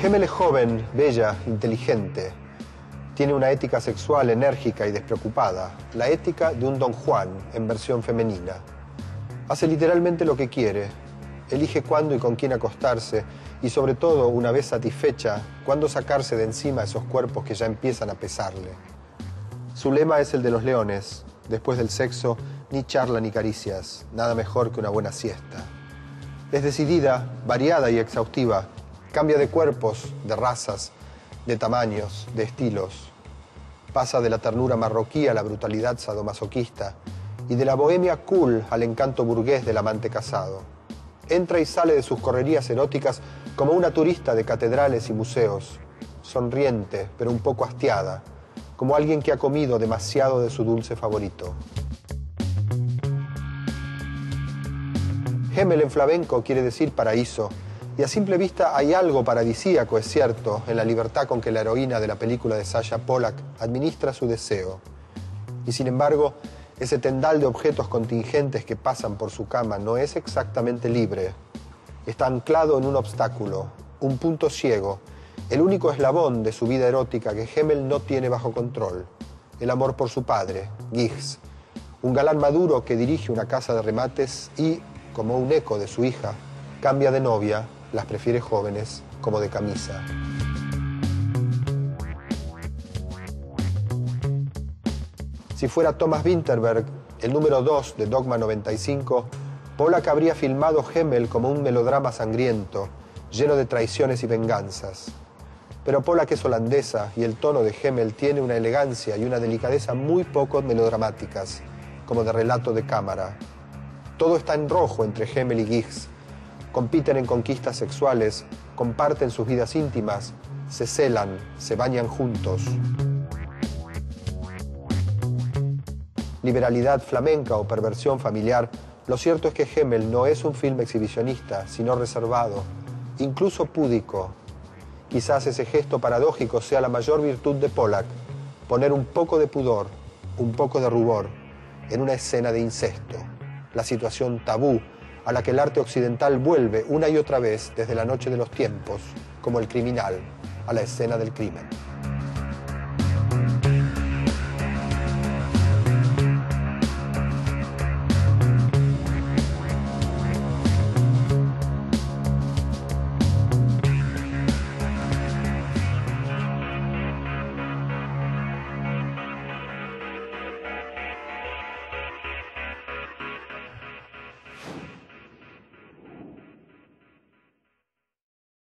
Hemel es joven, bella, inteligente. Tiene una ética sexual enérgica y despreocupada, la ética de un Don Juan en versión femenina. Hace literalmente lo que quiere, elige cuándo y con quién acostarse y sobre todo, una vez satisfecha, cuándo sacarse de encima esos cuerpos que ya empiezan a pesarle. Su lema es el de los leones, después del sexo, ni charla ni caricias, nada mejor que una buena siesta. Es decidida, variada y exhaustiva, cambia de cuerpos, de razas, de tamaños, de estilos. Pasa de la ternura marroquí a la brutalidad sadomasoquista y de la bohemia cool al encanto burgués del amante casado. Entra y sale de sus correrías eróticas como una turista de catedrales y museos, sonriente pero un poco hastiada, como alguien que ha comido demasiado de su dulce favorito. Hemel en flamenco quiere decir paraíso, y a simple vista hay algo paradisíaco, es cierto, en la libertad con que la heroína de la película de Sasha Polak administra su deseo. Y sin embargo, ese tendal de objetos contingentes que pasan por su cama no es exactamente libre. Está anclado en un obstáculo, un punto ciego, el único eslabón de su vida erótica que Hemel no tiene bajo control. El amor por su padre, Giggs, un galán maduro que dirige una casa de remates y, como un eco de su hija, cambia de novia. Las prefiere jóvenes, como de camisa. Si fuera Thomas Winterberg, el número 2 de Dogma 95, Polak habría filmado Hemel como un melodrama sangriento, lleno de traiciones y venganzas. Pero Polak es holandesa y el tono de Hemel tiene una elegancia y una delicadeza muy poco melodramáticas, como de relato de cámara. Todo está en rojo entre Hemel y Giggs. Compiten en conquistas sexuales, comparten sus vidas íntimas, se celan, se bañan juntos. Liberalidad flamenca o perversión familiar, lo cierto es que Hemel no es un film exhibicionista, sino reservado, incluso púdico. Quizás ese gesto paradójico sea la mayor virtud de Polak, poner un poco de pudor, un poco de rubor, en una escena de incesto, la situación tabú, a la que el arte occidental vuelve una y otra vez desde la noche de los tiempos, como el criminal a la escena del crimen.